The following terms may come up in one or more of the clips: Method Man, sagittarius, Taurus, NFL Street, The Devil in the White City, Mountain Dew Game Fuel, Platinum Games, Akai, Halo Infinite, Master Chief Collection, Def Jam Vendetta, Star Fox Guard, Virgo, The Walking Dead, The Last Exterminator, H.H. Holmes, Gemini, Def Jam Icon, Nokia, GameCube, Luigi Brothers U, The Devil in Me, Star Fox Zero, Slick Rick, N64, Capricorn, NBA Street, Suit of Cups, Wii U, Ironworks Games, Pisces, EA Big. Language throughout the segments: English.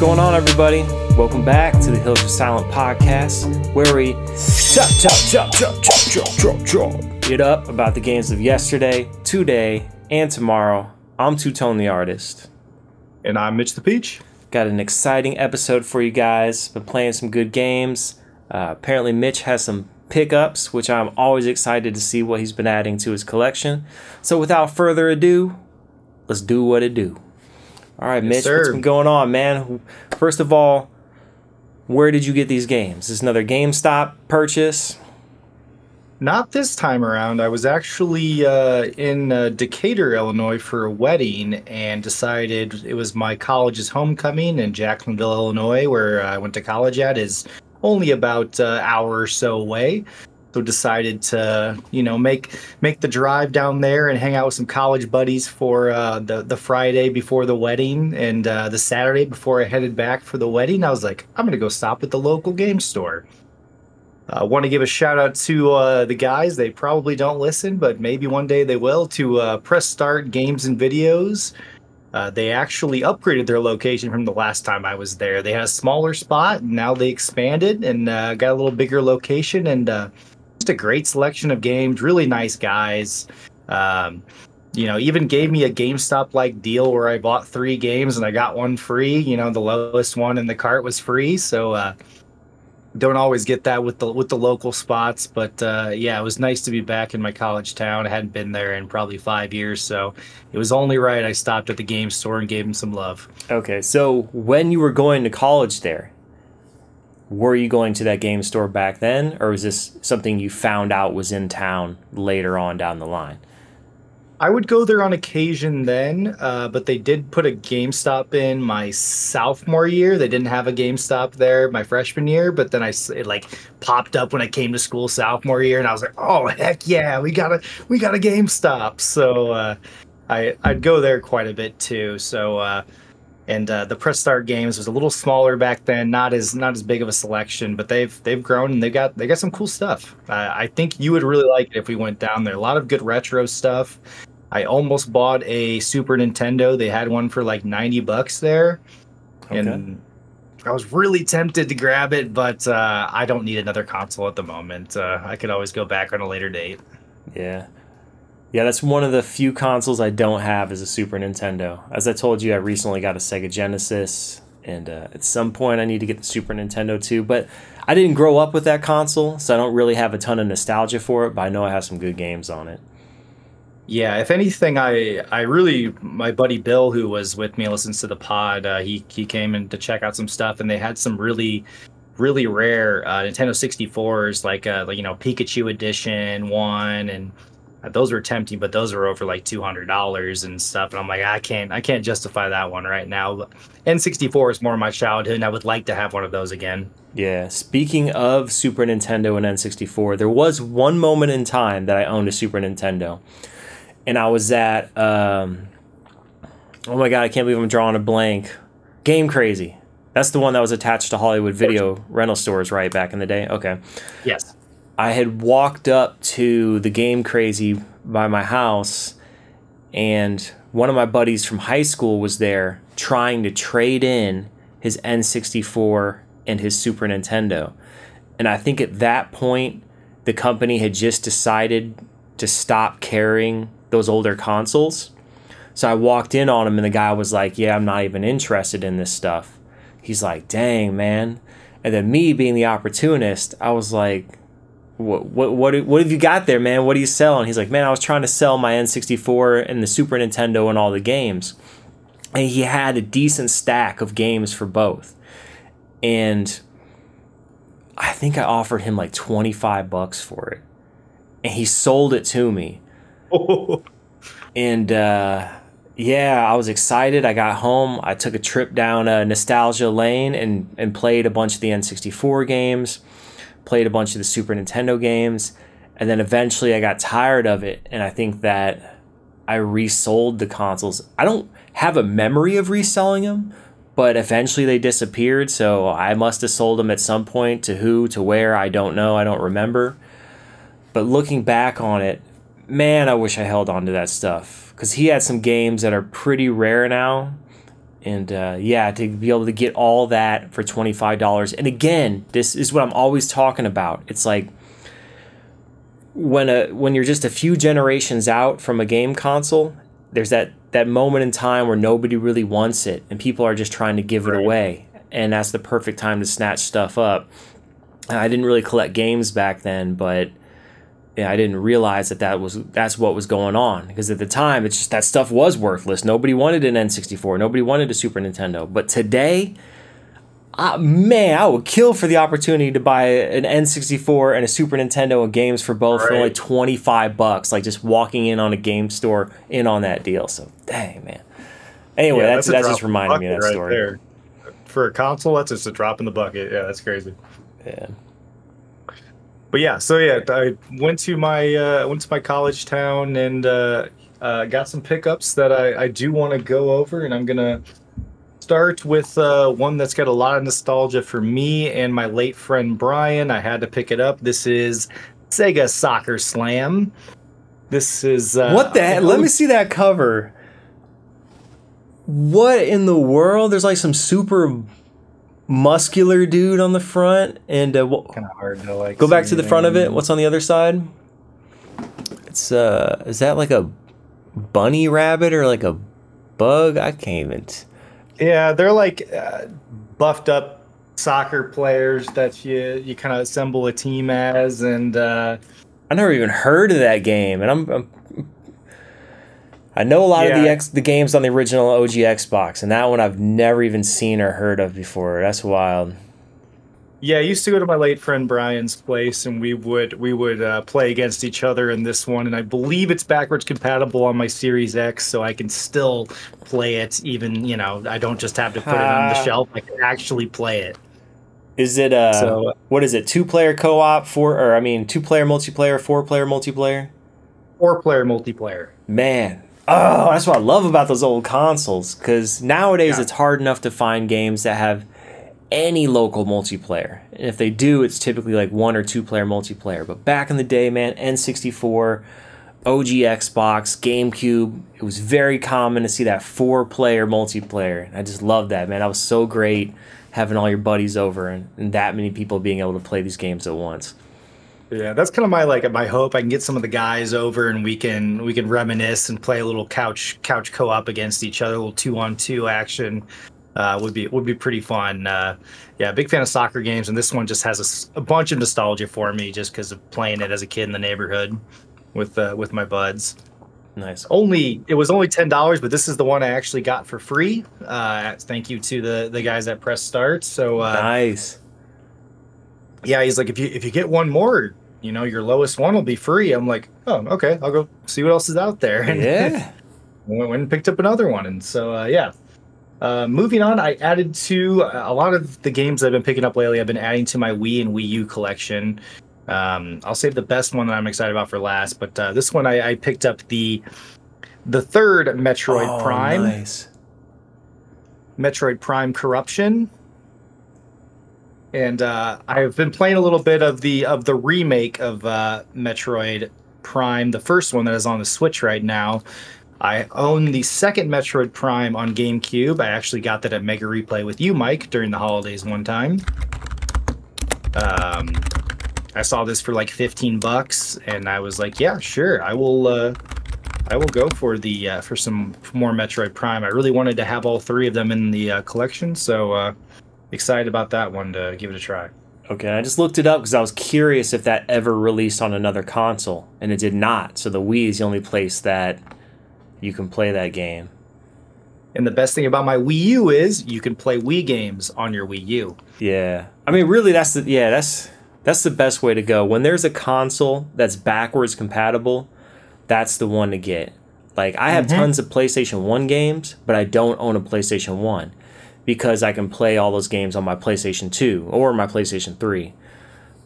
going on, everybody? Welcome back to the Hills Are Silent podcast, where we get up about the games of yesterday, today, and tomorrow. I'm Two Tone the Artist. And I'm Mitch the Peach. Got an exciting episode for you guys. Been playing some good games. Apparently Mitch has some pickups, which I'm always excited to see what he's been adding to his collection. So without further ado, let's do what it do. All right, Mitch, yes, what's been going on, man? First of all, where did you get these games? Is this another GameStop purchase? Not this time around. I was actually in Decatur, Illinois for a wedding and decided it was my college's homecoming, and Jacksonville, Illinois, where I went to college at, is only about an hour or so away. So decided to, you know, make the drive down there and hang out with some college buddies for the Friday before the wedding, and the Saturday before I headed back for the wedding. I was like, I'm going to go stop at the local game store. I want to give a shout out to the guys. They probably don't listen, but maybe one day they will, to Press Start Games and Videos. They actually upgraded their location from the last time I was there. They had a smaller spot, and now they expanded and got a little bigger location, and just a great selection of games, really nice guys. You know, even gave me a GameStop-like deal where I bought 3 games and I got one free. You know, the lowest one in the cart was free, so don't always get that with the local spots. But yeah, it was nice to be back in my college town. I hadn't been there in probably 5 years, so it was only right I stopped at the game store and gave him some love. Okay, so when you were going to college there, were you going to that game store back then, or was this something you found out was in town later on down the line? I would go there on occasion then, but they did put a GameStop in my sophomore year. They didn't have a GameStop there my freshman year, but then it like popped up when I came to school sophomore year, and I was like, oh heck yeah, we got a GameStop. So I'd go there quite a bit too. So And the Press Start Games was a little smaller back then, not as big of a selection, but they've grown, and they got some cool stuff. I think you would really like it if we went down there. A lot of good retro stuff. I almost bought a Super Nintendo. They had one for like $90 there, okay. And I was really tempted to grab it, but I don't need another console at the moment. I could always go back on a later date. Yeah. Yeah, that's one of the few consoles I don't have is a Super Nintendo. As I told you, I recently got a Sega Genesis, and at some point I need to get the Super Nintendo too. But I didn't grow up with that console, so I don't really have a ton of nostalgia for it, but I know I have some good games on it. Yeah, if anything, I really, my buddy Bill, who was with me, listens to the pod, he came in to check out some stuff, and they had some really rare Nintendo 64s, like, you know, Pikachu Edition 1, and those were tempting, but those were over like $200 and stuff, and I'm like, I can't justify that one right now. But N64 is more my childhood, and I would like to have one of those again. Yeah, speaking of Super Nintendo and N64, there was one moment in time that I owned a Super Nintendo, and I was at oh my god, I can't believe I'm drawing a blank. Game Crazy. That's the one that was attached to Hollywood video rental stores right back in the day. Okay. Yes. I had walked up to the Game Crazy by my house, and one of my buddies from high school was there trying to trade in his N64 and his Super Nintendo. And I think at that point, the company had just decided to stop carrying those older consoles. So I walked in on him, and the guy was like, yeah, I'm not even interested in this stuff. He's like, dang, man. And then me being the opportunist, I was like, What have you got there, man? What are you selling? He's like, man, I was trying to sell my N64 and the Super Nintendo and all the games. And he had a decent stack of games for both. And I think I offered him like $25 for it. And he sold it to me. Oh. And yeah, I was excited. I got home. I took a trip down Nostalgia Lane and played a bunch of the N64 games. Played a bunch of the Super Nintendo games, and then eventually I got tired of it, and I think that I resold the consoles. I don't have a memory of reselling them, but eventually they disappeared, so I must have sold them at some point, to who, to where, I don't know, I don't remember. But looking back on it, man, I wish I held on to that stuff, because he had some games that are pretty rare now, And yeah, to be able to get all that for $25. And again, this is what I'm always talking about. It's like when you're just a few generations out from a game console, there's that moment in time where nobody really wants it and people are just trying to give it away. And that's the perfect time to snatch stuff up. I didn't really collect games back then, but yeah, I didn't realize that's what was going on, because at the time it's just that stuff was worthless. Nobody wanted an N64, nobody wanted a Super Nintendo. But today, man, I would kill for the opportunity to buy an N64 and a Super Nintendo and games for both for like $25, like just walking in on a game store in on that deal. So dang, man. Anyway, yeah, that's just reminding me of that story. There. For a console, that's just a drop in the bucket. Yeah, that's crazy. Yeah. But yeah, so yeah, I went to my college town and got some pickups that I do want to go over, and I'm gonna start with one that's got a lot of nostalgia for me and my late friend Brian. I had to pick it up. This is Sega Soccer Slam. This is what the heck? Let me see that cover. What in the world? There's like some super muscular dude on the front, and kind of hard to like go back to the front of it. What's on the other side? It's is that like a bunny rabbit or like a bug? I can't even. Yeah, they're like buffed up soccer players that you kind of assemble a team as, and I never even heard of that game, and I know a lot of the games on the original OG Xbox, and that one I've never even seen or heard of before. That's wild. Yeah, I used to go to my late friend Brian's place, and we would play against each other in this one, and I believe it's backwards compatible on my Series X, so I can still play it. Even, you know, I don't just have to put it on the shelf; I can actually play it. Is it what is it? 2-player co-op, 2-player multiplayer, 4-player multiplayer, 4-player multiplayer. Man. Oh, that's what I love about those old consoles, because nowadays it's hard enough to find games that have any local multiplayer. And if they do, it's typically like 1- or 2-player multiplayer. But back in the day, man, N64, OG Xbox, GameCube, it was very common to see that 4-player multiplayer. I just loved that, man. That was so great, having all your buddies over and that many people being able to play these games at once. Yeah, that's kind of my my hope. I can get some of the guys over, and we can reminisce and play a little couch co-op against each other, a little 2-on-2 action. Would be pretty fun. Yeah, big fan of soccer games, and this one just has a bunch of nostalgia for me, just because of playing it as a kid in the neighborhood with my buds. Nice. It was only $10, but this is the one I actually got for free. Thank you to the guys at Press Start. So nice. Yeah, he's like, if you get one more, you know, your lowest one will be free. I'm like, oh, okay, I'll go see what else is out there. And yeah, went and picked up another one. And so, yeah. Moving on, I added to a lot of the games I've been picking up lately. I've been adding to my Wii and Wii U collection. I'll save the best one that I'm excited about for last. But this one, I picked up the third Metroid Prime. Nice. Metroid Prime Corruption. And I've been playing a little bit of the remake of Metroid Prime, the first one that is on the Switch right now. I own the second Metroid Prime on GameCube. I actually got that at Mega Replay with you, Mike, during the holidays one time. I saw this for like $15, and I was like, "Yeah, sure, I will go for the for some more Metroid Prime." I really wanted to have all three of them in the collection, so. Excited about that one to give it a try. Okay, I just looked it up because I was curious if that ever released on another console, and it did not. So the Wii is the only place that you can play that game. And the best thing about my Wii U is you can play Wii games on your Wii U. Yeah, I mean, really, that's the best way to go. When there's a console that's backwards compatible, that's the one to get. Like, I have tons of PlayStation 1 games, but I don't own a PlayStation 1. Because I can play all those games on my PlayStation 2 or my PlayStation 3.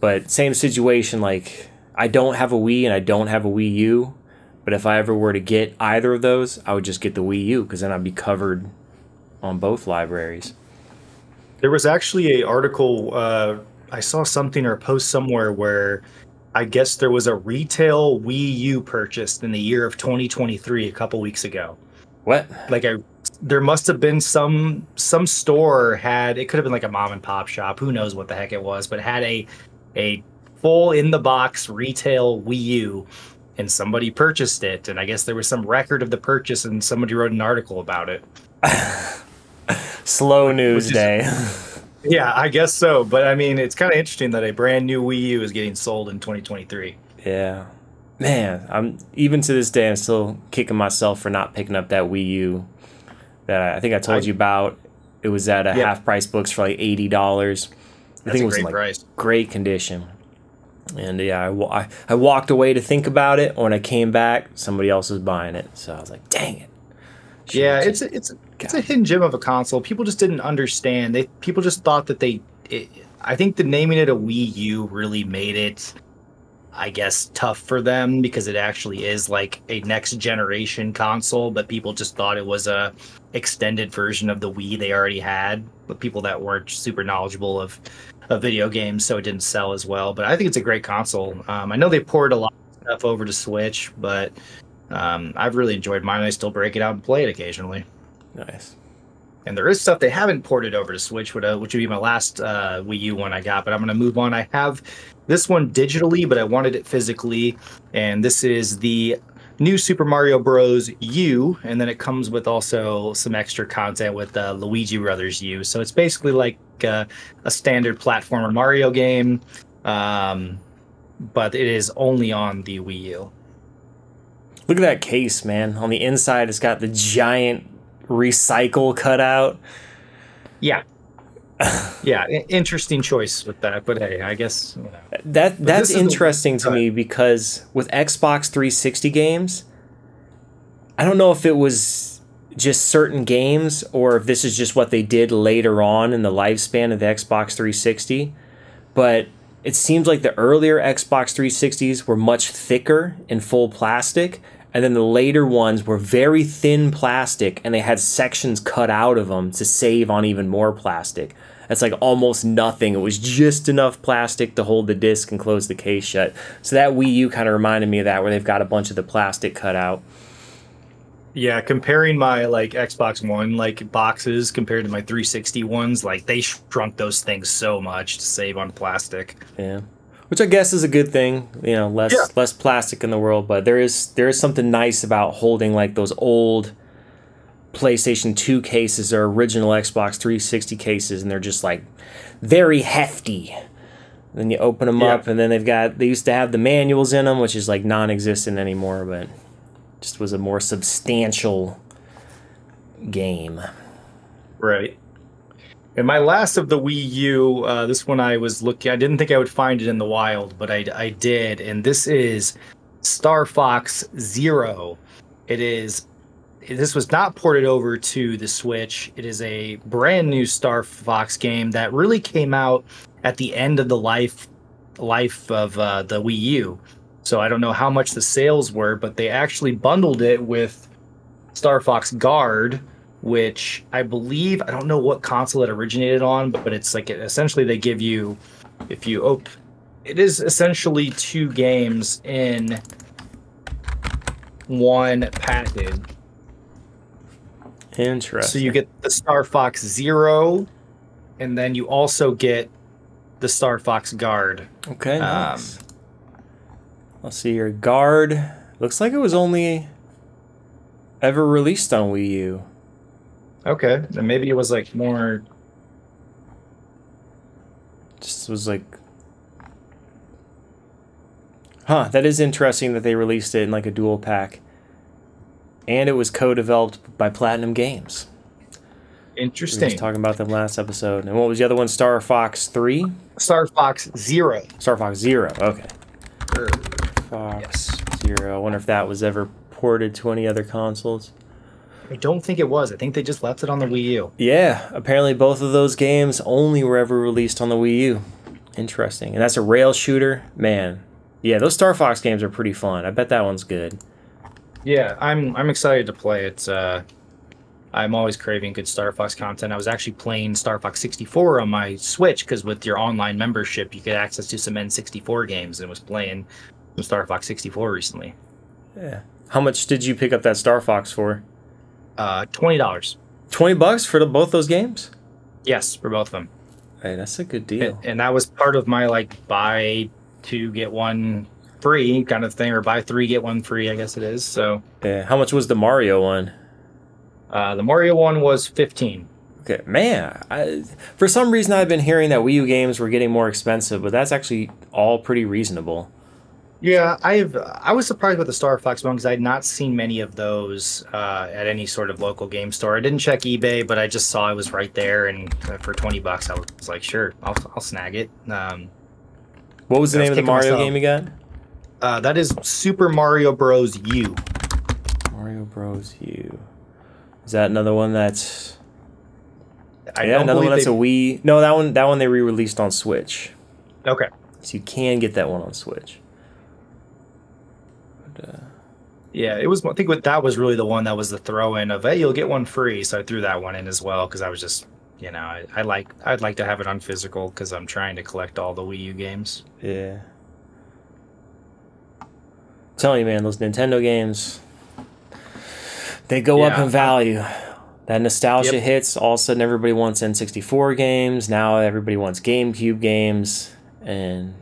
But same situation, like, I don't have a Wii and I don't have a Wii U, but if I ever were to get either of those, I would just get the Wii U, because then I'd be covered on both libraries. There was actually an article, I saw something or a post somewhere where I guess there was a retail Wii U purchased in the year of 2023 a couple weeks ago. What? Like, I there must have been some store had, it could have been like a mom and pop shop, who knows what the heck it was, but had a full in the box retail Wii U, and somebody purchased it, and I guess there was some record of the purchase, and somebody wrote an article about it. Slow news day. Yeah, I guess so. But I mean, it's kind of interesting that a brand new Wii U is getting sold in 2023. Yeah, man. I'm even to this day, I'm still kicking myself for not picking up that Wii U that I think I told you about. It was at a Half Price Books for like $80. I think it was in like great condition. And yeah, I walked away to think about it. When I came back, somebody else was buying it, so I was like, dang it. Yeah, it's a hidden gem of a console. People just didn't understand. People just thought that I think the naming it a Wii U really made it, I guess, tough for them, because it actually is like a next generation console, but people just thought it was a extended version of the Wii they already had. But people that weren't super knowledgeable of video games, so it didn't sell as well. But I think it's a great console. I know they poured a lot of stuff over to Switch, but I've really enjoyed mine. I still break it out and play it occasionally. Nice. And there is stuff they haven't ported over to Switch, which would be my last Wii U one I got, but I'm going to move on. I have this one digitally, but I wanted it physically, and this is the new Super Mario Bros. U, and then it comes with also some extra content with Luigi Brothers U. So it's basically like a standard platformer Mario game, but it is only on the Wii U. Look at that case, man. On the inside, it's got the giant recycle cutout. Yeah. Yeah, interesting choice with that, but hey, I guess, you know. That's interesting to me, because with Xbox 360 games, I don't know if it was just certain games or if this is just what they did later on in the lifespan of the Xbox 360, but it seems like the earlier Xbox 360s were much thicker in full plastic, and then the later ones were very thin plastic, and they had sections cut out of them to save on even more plastic. That's like almost nothing. It was just enough plastic to hold the disc and close the case shut. So that Wii U kind of reminded me of that, where they've got a bunch of the plastic cut out. Yeah, comparing my like Xbox One like boxes compared to my 360 ones, like they shrunk those things so much to save on plastic. Yeah. Which I guess is a good thing, you know, less plastic in the world, but there is something nice about holding like those old PlayStation 2 cases or original Xbox 360 cases, and they're just like very hefty. And then you open them up, and then they used to have the manuals in them, which is like non-existent anymore, but just was a more substantial game. Right. And my last of the Wii U, this one I didn't think I would find it in the wild, but I did. And this is Star Fox Zero. This was not ported over to the Switch. It is a brand new Star Fox game that really came out at the end of the life of the Wii U. So I don't know how much the sales were, but they actually bundled it with Star Fox Guard, which I believe, I don't know what console it originated on, but it's like essentially they give you, if you open, it is essentially two games in one package. Interesting. So you get the Star Fox Zero, and then you also get the Star Fox Guard. Okay, nice. Let's see here. Guard, looks like it was only ever released on Wii U. Okay, then maybe it was like more. Just was like, huh? That is interesting that they released it in like a dual pack, and it was co-developed by Platinum Games. Interesting. We were just talking about them last episode, and what was the other one? Star Fox 3. Star Fox Zero. Star Fox Zero. Okay. Fox Zero. I wonder if that was ever ported to any other consoles. I don't think it was. I think they just left it on the Wii U. Yeah, apparently both of those games only were ever released on the Wii U. Interesting. And that's a rail shooter. Man. Yeah, those Star Fox games are pretty fun. I bet that one's good. Yeah, I'm excited to play it. I'm always craving good Star Fox content. I was actually playing Star Fox 64 on my Switch, because with your online membership, you get access to some N64 games, and was playing some Star Fox 64 recently. Yeah. How much did you pick up that Star Fox for? $20. $20 for both those games? Yes, for both of them. Hey, that's a good deal. And that was part of my like buy two get one free kind of thing, or buy three get one free, I guess it is. So yeah. How much was the Mario one? The Mario one was $15. Okay, man. For some reason, I've been hearing that Wii U games were getting more expensive, but that's actually all pretty reasonable. Yeah, I was surprised with the Star Fox one because I had not seen many of those at any sort of local game store. I didn't check eBay, but I just saw it was right there, and for $20, I was like, sure, I'll snag it. What was the name of the Mario game again? That is Super Mario Bros. U. Mario Bros. U. Is that another one that's... Yeah, another one that's a Wii. No, that one they re-released on Switch. Okay. So you can get that one on Switch. But, yeah, it was. I think that was really the one that was the throw-in of, hey, you'll get one free. So I threw that one in as well because I was just, you know, I'd like to have it on physical because I'm trying to collect all the Wii U games. Yeah. I'm telling you, man, those Nintendo games, they go up in value. That nostalgia hits. All of a sudden, everybody wants N64 games. Now everybody wants GameCube games, and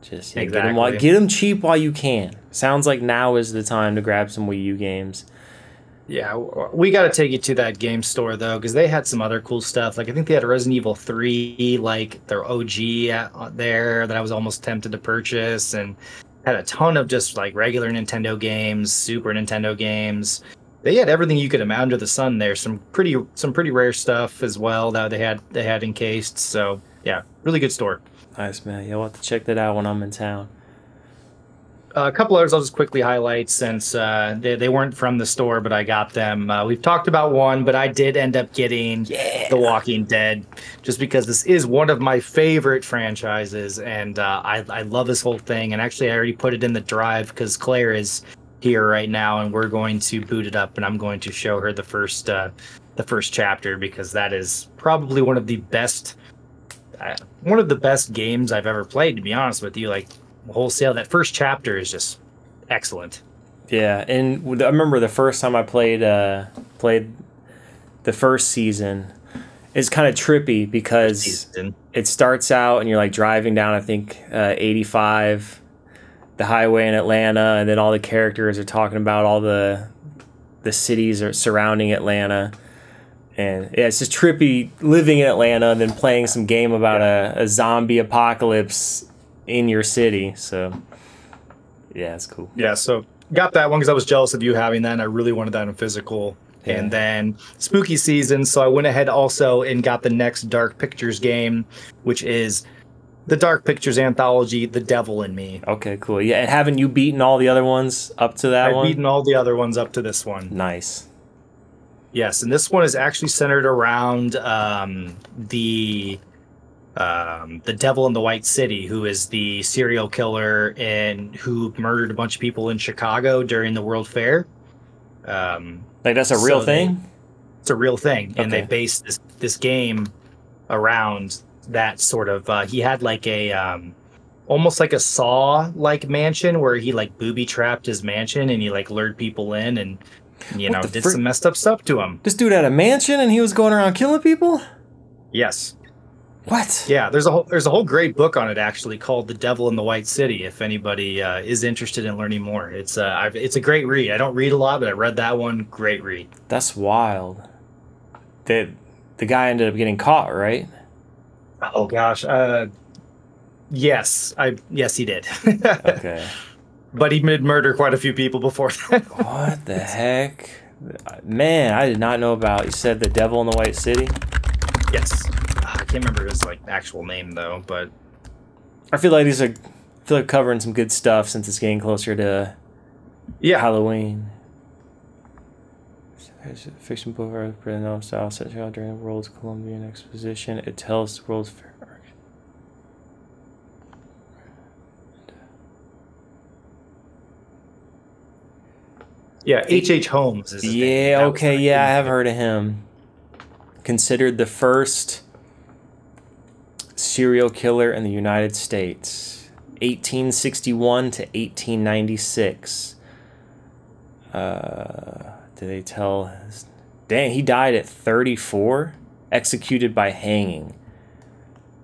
just get them cheap while you can. Sounds like now is the time to grab some Wii U games. Yeah, we got to take you to that game store though, because they had some other cool stuff. Like I think they had Resident Evil 3, like their OG there that I was almost tempted to purchase, and had a ton of just like regular Nintendo games, Super Nintendo games. They had everything you could imagine under the sun there. Some pretty rare stuff as well that they had encased. So yeah, really good store. Nice, man. You'll have to check that out when I'm in town. A couple others I'll just quickly highlight since they weren't from the store, but I got them. We've talked about one, but I did end up getting The Walking Dead just because this is one of my favorite franchises, and I love this whole thing. And actually, I already put it in the drive because Claire is here right now, and we're going to boot it up, and I'm going to show her the first chapter because that is probably one of the best games I've ever played. To be honest with you, like wholesale, that first chapter is just excellent. Yeah, and I remember the first time I played the first season. It's kind of trippy because it starts out and you're like driving down, I think 85. The highway in Atlanta, and then all the characters are talking about all the cities are surrounding Atlanta, and yeah, it's just trippy living in Atlanta and then playing some game about a zombie apocalypse in your city. So yeah, it's cool. Yeah, so got that one because I was jealous of you having that, and I really wanted that in physical. Yeah. And then spooky season, so I went ahead also and got the next Dark Pictures game, which is The Dark Pictures Anthology, The Devil in Me. Okay, cool. Yeah, and haven't you beaten all the other ones up to that one? I've beaten all the other ones up to this one. Nice. Yes, and this one is actually centered around the Devil in the White City, who is the serial killer and who murdered a bunch of people in Chicago during the World Fair. Like that's a real thing? It's a real thing, and they based this game around that sort of he had like a almost like a Saw like mansion where he like booby trapped his mansion, and he like lured people in and did some messed up stuff to him. This dude had a mansion and he was going around killing people? Yes. What? Yeah, there's a whole great book on it actually called The Devil in the White City if anybody is interested in learning more. It's a great read. I don't read a lot, but I read that one. Great read. That's wild. The guy ended up getting caught, right? Oh gosh, yes he did. Okay, but he did murder quite a few people before that. What the heck, man! I did not know about. You said The Devil in the White City. Yes, I can't remember his like actual name though, but I feel like I feel like covering some good stuff since it's getting closer to Halloween. Fiction book art for the known style set out during the World's Columbian Exposition. It tells the World's Fair. Yeah, H.H. Holmes is his name. Okay, yeah, I have heard of him. Considered the first serial killer in the United States, 1861 to 1896. Did they tell his Dang, he died at 34, executed by hanging.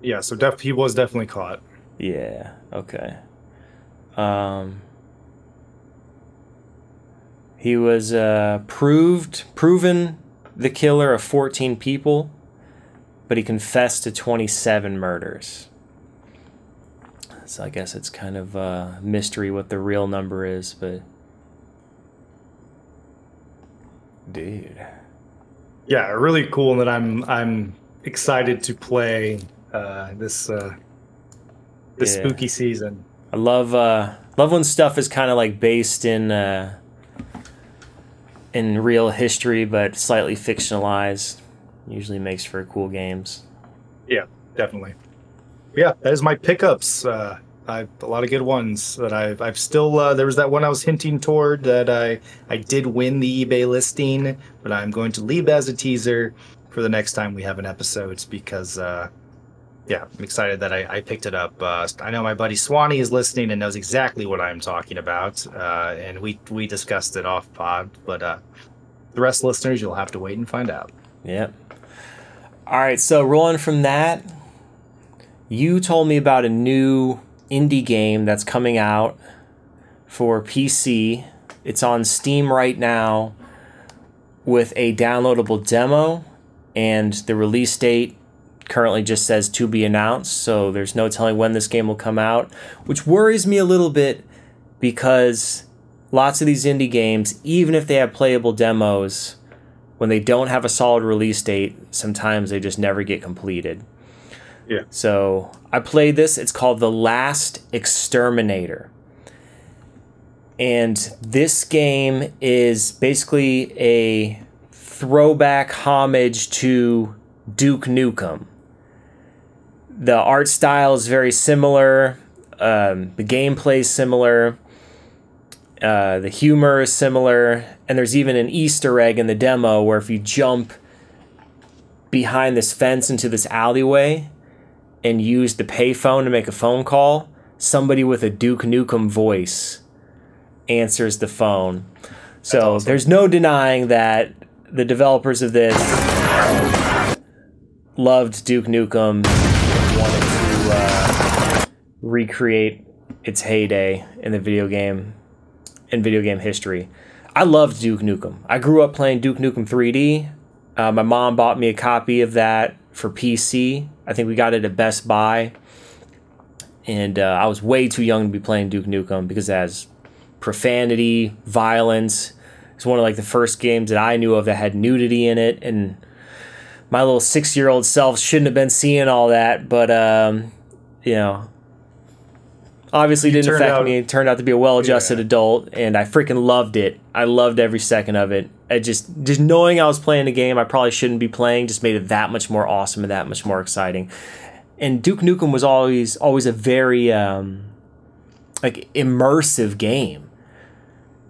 Yeah, so he was definitely caught. Yeah, okay. He was proven the killer of 14 people, but he confessed to 27 murders. So I guess it's kind of a mystery what the real number is, but... Dude. Yeah, really cool, and that I'm excited to play this spooky season. I love when stuff is kind of like based in real history but slightly fictionalized. Usually makes for cool games. Yeah, definitely. Yeah, that is my pickups. A lot of good ones that I've still. There was that one I was hinting toward that I did win the eBay listing, but I'm going to leave as a teaser for the next time we have an episode because, yeah, I'm excited that I picked it up. I know my buddy Swanee is listening and knows exactly what I'm talking about, and we discussed it off pod. But the rest of listeners, you'll have to wait and find out. Yep. All right. So rolling from that, you told me about a new indie game that's coming out for PC. It's on Steam right now with a downloadable demo, and the release date currently just says to be announced, so there's no telling when this game will come out, which worries me a little bit because lots of these indie games, even if they have playable demos, when they don't have a solid release date, sometimes they just never get completed. Yeah. So I played this. It's called The Last Exterminator. And this game is basically a throwback homage to Duke Nukem. The art style is very similar. The gameplay is similar. The humor is similar. And there's even an Easter egg in the demo where if you jump behind this fence into this alleyway and used the payphone to make a phone call, somebody with a Duke Nukem voice answers the phone. So awesome. There's no denying that the developers of this loved Duke Nukem and wanted to recreate its heyday in the video game and video game history. I loved Duke Nukem. I grew up playing Duke Nukem 3D. My mom bought me a copy of that for PC. I think we got it at Best Buy, and I was way too young to be playing Duke Nukem because it has profanity, violence. It's one of like the first games that I knew of that had nudity in it, and my little 6-year-old self shouldn't have been seeing all that, but you know, obviously didn't affect me. It turned out to be a well-adjusted adult, and I freaking loved it. I loved every second of it. I just knowing I was playing a game I probably shouldn't be playing just made it that much more awesome and that much more exciting. And Duke Nukem was always a very like immersive game,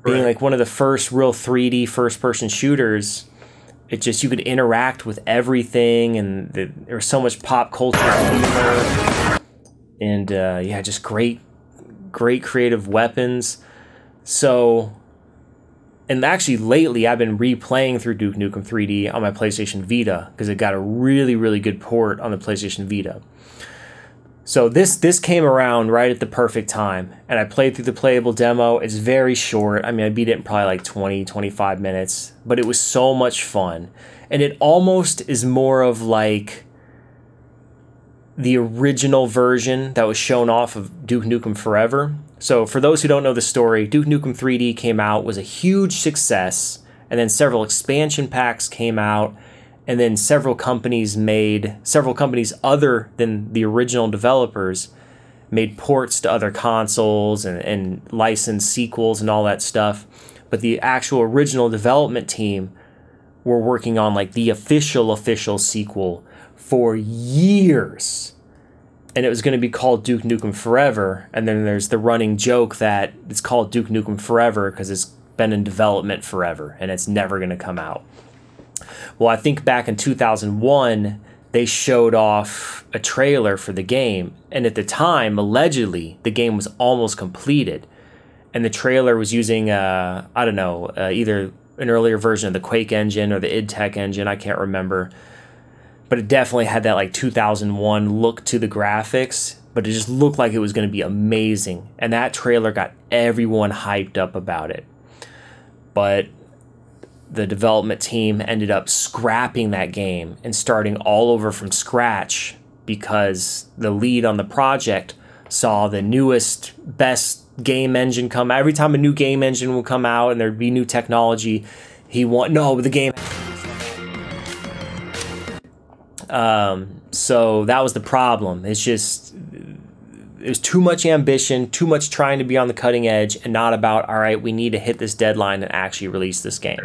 being like one of the first real 3D first-person shooters. It just, you could interact with everything, and there was so much pop culture humor, and yeah, just great creative weapons. So. And actually, lately, I've been replaying through Duke Nukem 3D on my PlayStation Vita because it got a really, really good port on the PlayStation Vita. So this came around right at the perfect time, and I played through the playable demo. It's very short. I mean, I beat it in probably like 20, 25 minutes, but it was so much fun. And it almost is more of like the original version that was shown off of Duke Nukem Forever. So for those who don't know the story, Duke Nukem 3D came out, was a huge success, and then several expansion packs came out, and then several companies other than the original developers made ports to other consoles and licensed sequels and all that stuff. But the actual original development team were working on like the official sequel for years. And it was going to be called Duke Nukem Forever. And then there's the running joke that it's called Duke Nukem Forever because it's been in development forever and it's never going to come out. Well, I think back in 2001, they showed off a trailer for the game. And at the time, allegedly, the game was almost completed. And the trailer was using, either an earlier version of the Quake engine or the id Tech engine. I can't remember. But it definitely had that like 2001 look to the graphics, but it just looked like it was going to be amazing. And that trailer got everyone hyped up about it. But the development team ended up scrapping that game and starting all over from scratch because the lead on the project saw the newest, best game engine come out. Every time a new game engine would come out and there'd be new technology, he want, no, the game. So that was the problem. It's just, it was too much ambition, too much trying to be on the cutting edge and not about, all right, we need to hit this deadline and actually release this game.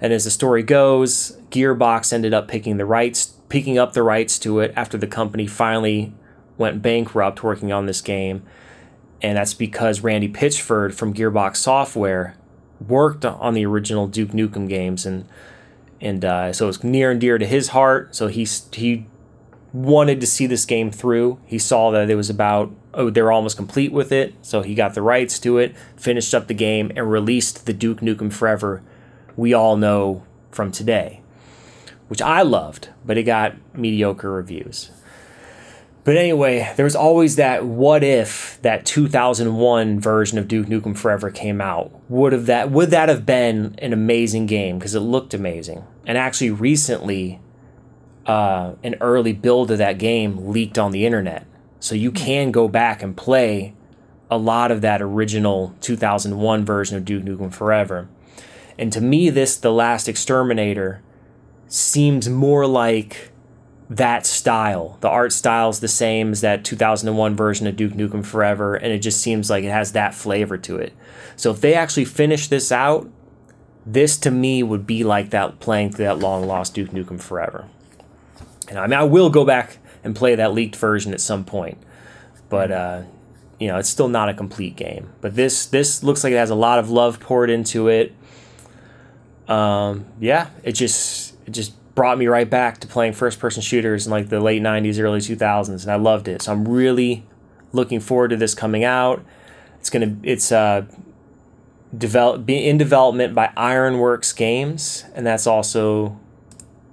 And as the story goes, Gearbox ended up picking up the rights to it after the company finally went bankrupt working on this game. And that's because Randy Pitchford from Gearbox Software worked on the original Duke Nukem games. And so it's near and dear to his heart. So he wanted to see this game through. He saw that it was about, oh, they're almost complete with it. So he got the rights to it, finished up the game, and released the Duke Nukem Forever we all know from today, which I loved, but it got mediocre reviews. But anyway, there was always that what if that 2001 version of Duke Nukem Forever came out. Would that have been an amazing game? Because it looked amazing. And actually recently, an early build of that game leaked on the internet. So you can go back and play a lot of that original 2001 version of Duke Nukem Forever. And to me, this The Last Exterminator seemed more like that style. The art style's the same as that 2001 version of Duke Nukem Forever, and it just seems like it has that flavor to it. So if they actually finish this out, this to me would be like that, playing through that long-lost Duke Nukem Forever. And I mean, I will go back and play that leaked version at some point, but you know, it's still not a complete game. But this looks like it has a lot of love poured into it. Yeah, it just brought me right back to playing first-person shooters in like the late 90s, early 2000s, and I loved it. So I'm really looking forward to this coming out. It's in development by Ironworks Games, and that's also,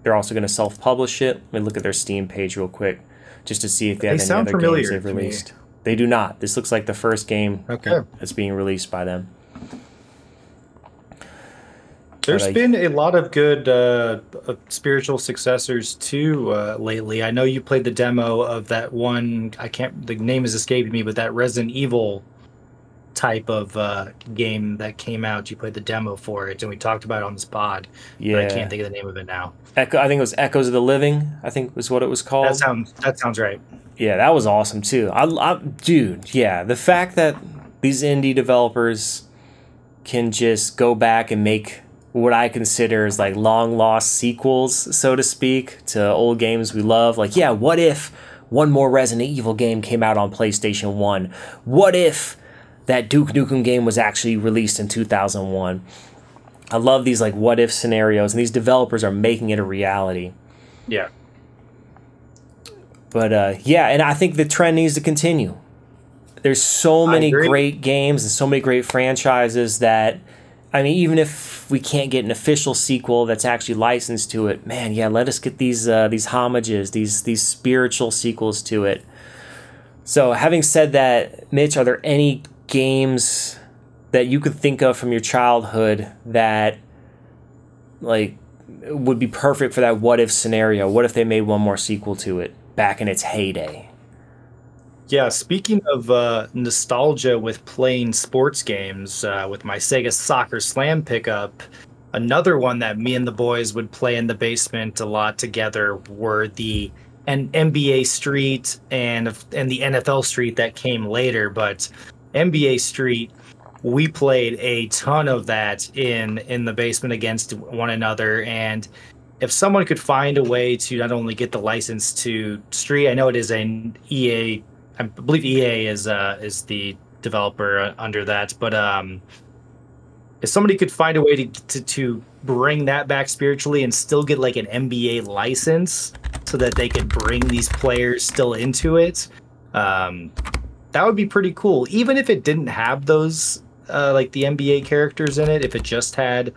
they're also going to self-publish it. Let me look at their Steam page real quick just to see if they have any other games they've released. They do not. This looks like the first game that's being released by them. There's been a lot of good spiritual successors too lately. I know you played the demo of that one. The name is escaping me, but that Resident Evil type of game that came out. You played the demo for it, and we talked about it on this pod. Yeah, but I can't think of the name of it now. I think it was Echoes of the Living, I think was what it was called. That sounds right. Yeah, that was awesome too. Dude, yeah, the fact that these indie developers can just go back and make what I consider is like long lost sequels, so to speak, to old games we love. Like, yeah, what if one more Resident Evil game came out on PlayStation 1? What if that Duke Nukem game was actually released in 2001? I love these like what if scenarios, and these developers are making it a reality. Yeah. But yeah, and I think the trend needs to continue. There's so many great games and so many great franchises that, I mean, even if we can't get an official sequel that's actually licensed to it, man, yeah, let us get these homages, these spiritual sequels to it. So having said that, Mitch, are there any games that you could think of from your childhood that like would be perfect for that what if scenario? What if they made one more sequel to it back in its heyday? Yeah, speaking of nostalgia with playing sports games, with my Sega Soccer Slam pickup, another one that me and the boys would play in the basement a lot together were the NBA Street and the NFL Street that came later. But NBA Street, we played a ton of that in the basement against one another. And if someone could find a way to not only get the license to Street, I know it is an EA. I believe EA is the developer under that, but if somebody could find a way to bring that back spiritually and still get like an NBA license so that they could bring these players still into it, that would be pretty cool. Even if it didn't have those like the NBA characters in it, if it just had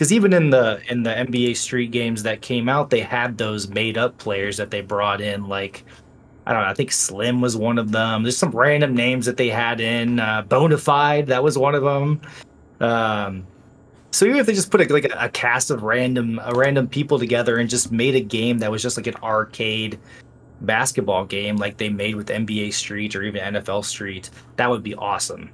Because even in the NBA Street games that came out, they had those made up players that they brought in. Like, I don't know, I think Slim was one of them. There's some random names that they had in Bonafide. That was one of them. So even if they just put a cast of random people together and just made a game that was just like an arcade basketball game like they made with NBA Street or even NFL Street, that would be awesome.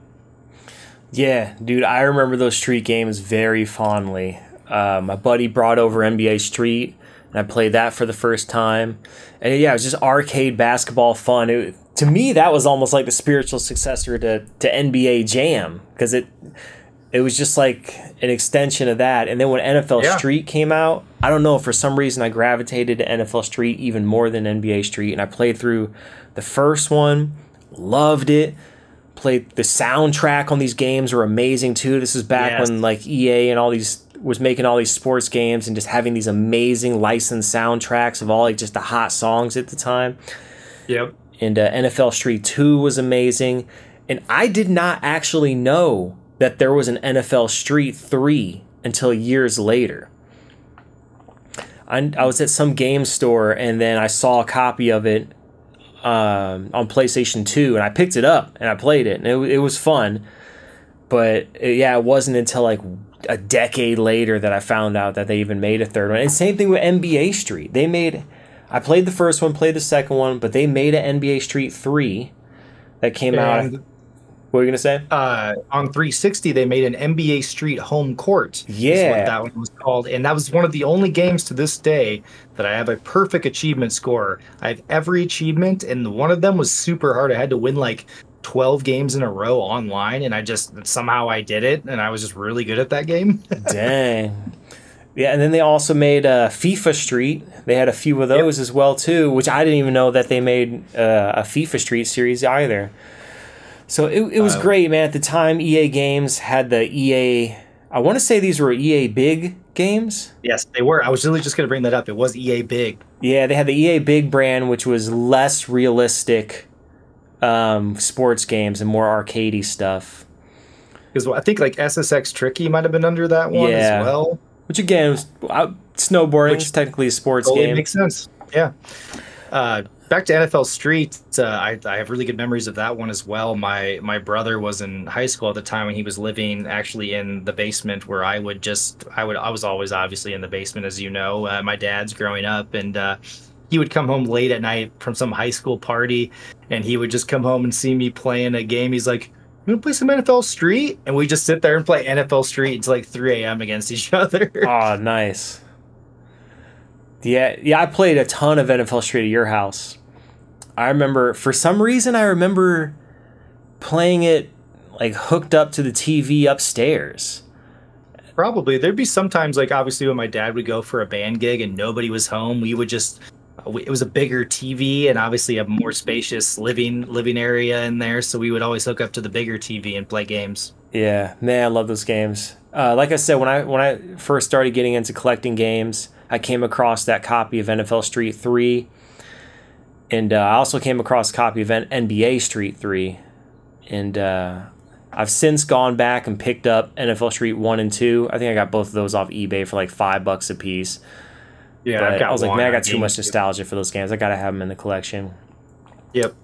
Yeah, dude, I remember those street games very fondly. My buddy brought over NBA Street, and I played that for the first time. And yeah, it was just arcade basketball fun. To me, that was almost like the spiritual successor to NBA Jam, because it was just like an extension of that. And then when NFL Street came out, I don't know, for some reason I gravitated to NFL Street even more than NBA Street. And I played through the first one, loved it. Played the soundtrack on these games were amazing too. This is back when like EA and all these was making all these sports games and just having these amazing licensed soundtracks of all like just the hot songs at the time. Yep. And NFL Street 2 was amazing. And I did not actually know that there was an NFL Street 3 until years later. I was at some game store and then I saw a copy of it on PlayStation 2, and I picked it up and I played it, and it was fun. But it wasn't until like a decade later that I found out that they even made a third one. And same thing with NBA Street. I played the first one, played the second one, but they made an NBA Street 3 that came out. What were you gonna say? On 360, they made an NBA Street Home Court. Yeah, is what that one was called, and that was one of the only games to this day that I have a perfect achievement score. I have every achievement, and one of them was super hard. I had to win like 12 games in a row online, and I just somehow I did it, and I was just really good at that game. Dang. Yeah, and then they also made FIFA Street. They had a few of those as well too, which I didn't even know that they made a FIFA Street series either. So it was great, man. At the time, EA Games had the EA... I want to say these were EA Big games? Yes, they were. I was really just going to bring that up. It was EA Big. Yeah, they had the EA Big brand, which was less realistic sports games and more arcadey stuff. Because I think like SSX Tricky might have been under that one as well. Which, again, was, snowboarding, which is technically a sports totally game. Makes sense. Yeah. Back to NFL Street, I have really good memories of that one as well. My brother was in high school at the time, and he was living actually in the basement where I was always obviously in the basement, as you know. My dad's growing up, and he would come home late at night from some high school party, and he would just come home and see me playing a game. He's like, "You want to play some NFL Street?" And we just sit there and play NFL Street until like 3 a.m. against each other. Oh, nice. Yeah, I played a ton of NFL Street at your house. I remember, for some reason, I remember playing it like hooked up to the TV upstairs. Probably. There'd be sometimes, like, obviously when my dad would go for a band gig and nobody was home, we would just, it was a bigger TV and obviously a more spacious living area in there, so we would always hook up to the bigger TV and play games. Yeah, man, I love those games. Like I said, when I first started getting into collecting games, I came across that copy of NFL Street 3, and I also came across a copy of NBA Street 3, and I've since gone back and picked up NFL Street 1 and 2. I think I got both of those off eBay for like $5 a piece. Yeah, but I was like, man, I got too much nostalgia for those games. I gotta have them in the collection. Yep.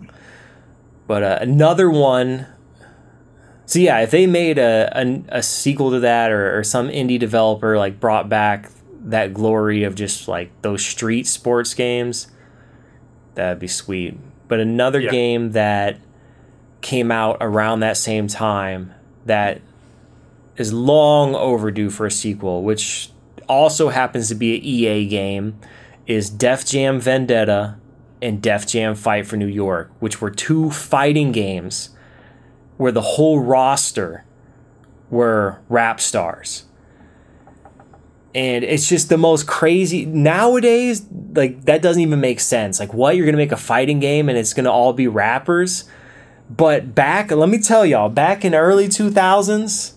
But another one. So yeah, if they made a sequel to that, or some indie developer like brought back that glory of just like those street sports games, that'd be sweet. But another game that came out around that same time that is long overdue for a sequel, which also happens to be an EA game, is Def Jam Vendetta and Def Jam Fight for New York, which were two fighting games where the whole roster were rap stars. And it's just the most crazy nowadays. Like, that doesn't even make sense. Like, what, you're gonna make a fighting game and it's gonna all be rappers? But back, let me tell y'all, back in the early 2000s,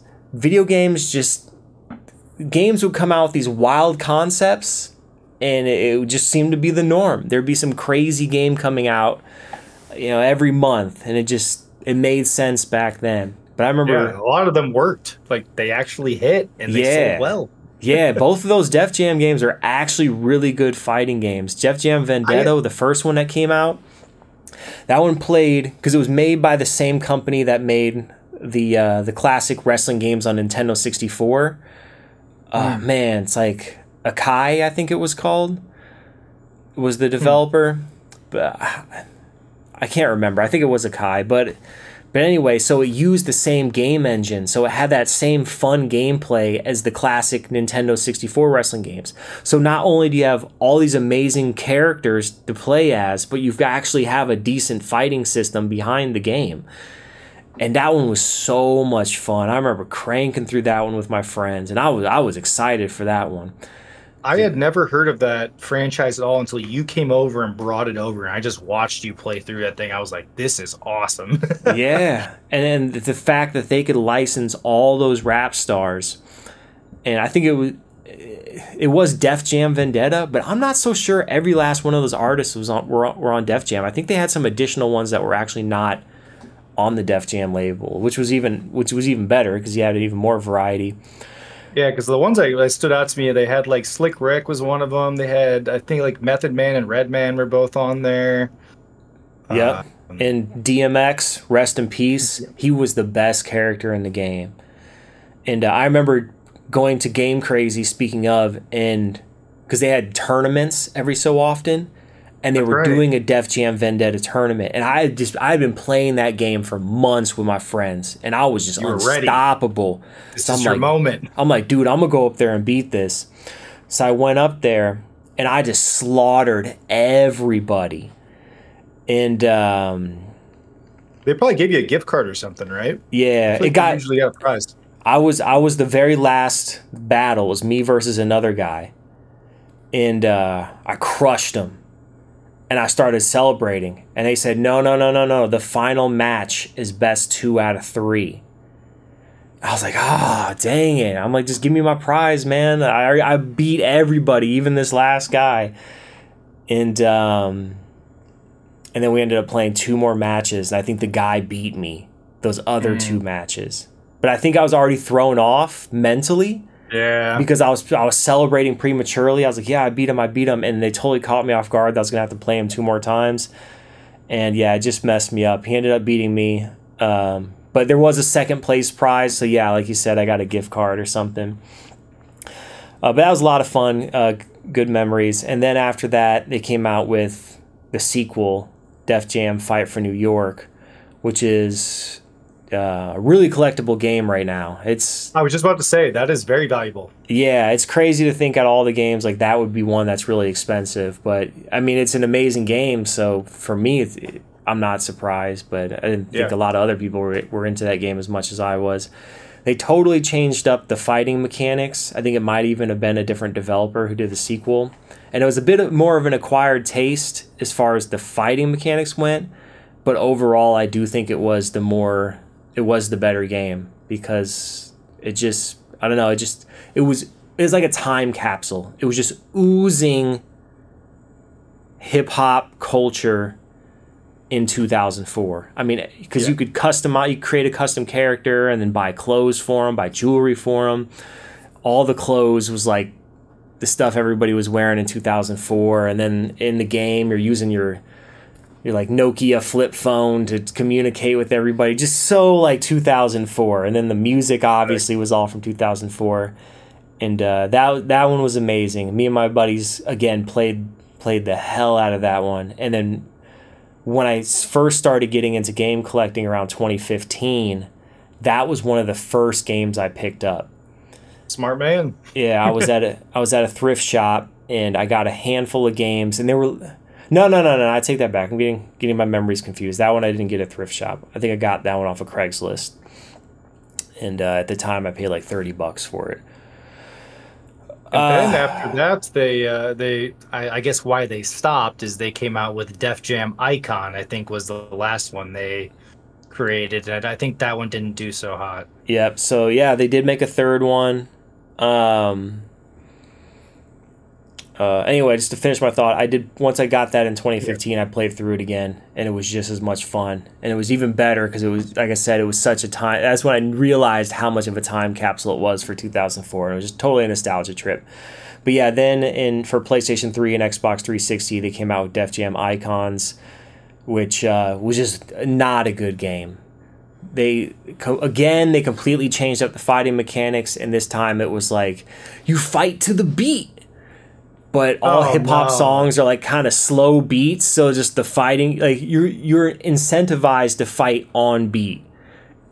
games would come out with these wild concepts, and it would just seem to be the norm. There'd be some crazy game coming out, you know, every month, and it made sense back then. But I remember a lot of them worked. Like, they actually hit and they sold well. Yeah, both of those Def Jam games are actually really good fighting games. Def Jam Vendetta, the first one that came out, that one played, because it was made by the same company that made the classic wrestling games on Nintendo 64. Man, it's like Akai, I think it was called, was the developer. But I can't remember. I think it was Akai, but anyway, so it used the same game engine, so it had that same fun gameplay as the classic Nintendo 64 wrestling games. So not only do you have all these amazing characters to play as, but you've actually have a decent fighting system behind the game. And that one was so much fun. I remember cranking through that one with my friends, and I was excited for that one. I had never heard of that franchise at all until you came over and brought it over, and I just watched you play through that thing. I was like, this is awesome. Yeah. And then the fact that they could license all those rap stars, and I think it was Def Jam Vendetta, but I'm not so sure every last one of those artists were on Def Jam. I think they had some additional ones that were actually not on the Def Jam label, which was even better because you had even more variety. Yeah, because the ones that stood out to me, they had like Slick Rick was one of them. They had, I think, like Method Man and Redman were both on there. Yeah, and DMX, rest in peace. He was the best character in the game. And I remember going to Game Crazy, speaking of, and because they had tournaments every so often, and they were doing a Def Jam Vendetta tournament. And I'd been playing that game for months with my friends, and I was just unstoppable. This is your moment. I'm like, dude, I'm going to go up there and beat this. So I went up there, and I just slaughtered everybody. And they probably gave you a gift card or something, right? Yeah. It got, usually got prized. I was the very last battle. It was me versus another guy. And I crushed him. And I started celebrating, and they said, no, no, no, no, no. The final match is best 2 out of 3. I was like, ah, oh, dang it. I'm like, just give me my prize, man. I beat everybody, even this last guy. And then we ended up playing 2 more matches. And I think the guy beat me those other 2 matches. But I think I was already thrown off mentally. Yeah, because I was celebrating prematurely. I was like, yeah, I beat him, and they totally caught me off guard that I was gonna have to play him 2 more times, and yeah, it just messed me up. He ended up beating me, but there was a 2nd place prize, so yeah, like you said, I got a gift card or something. But that was a lot of fun, good memories. And then after that, they came out with the sequel, Def Jam Fight for New York, which is a really collectible game right now. I was just about to say, that is very valuable. Yeah, it's crazy to think out all the games, like that would be one that's really expensive. But I mean, it's an amazing game, so for me, I'm not surprised. But I didn't think a lot of other people were into that game as much as I was. They totally changed up the fighting mechanics. I think it might even have been a different developer who did the sequel, and it was a bit more of an acquired taste as far as the fighting mechanics went. But overall, I do think it was the better game, because it just, I don't know, it was like a time capsule. It was just oozing hip hop culture in 2004. I mean, because you could customize, you create a custom character and then buy clothes for them, buy jewelry for them. All the clothes was like the stuff everybody was wearing in 2004. And then in the game, you're using your like Nokia flip phone to communicate with everybody. Just so like 2004. And then the music obviously was all from 2004. And that one was amazing. Me and my buddies, again, played the hell out of that one. And then when I first started getting into game collecting around 2015, that was one of the first games I picked up. Smart man. Yeah, I was at a thrift shop, and I got a handful of games, and they were... No, I take that back. I'm getting my memories confused. That one I didn't get at thrift shop. I think I got that one off of Craigslist. And at the time, I paid like $30 for it. And then after that, I guess why they stopped is they came out with Def Jam Icon, I think was the last one they created. And I think that one didn't do so hot. Yep. So yeah, they did make a 3rd one. Anyway, just to finish my thought, I did, once I got that in 2015, I played through it again, and it was just as much fun, and it was even better because it was, like I said, it was such a time. That's when I realized how much of a time capsule it was for 2004, and it was just totally a nostalgia trip. But yeah, then for PlayStation 3 and Xbox 360, they came out with Def Jam Icons, which was just not a good game. Again, they completely changed up the fighting mechanics, and this time it was like, you fight to the beat. But all hip-hop songs are like kind of slow beats, so just the fighting, like you're incentivized to fight on beat,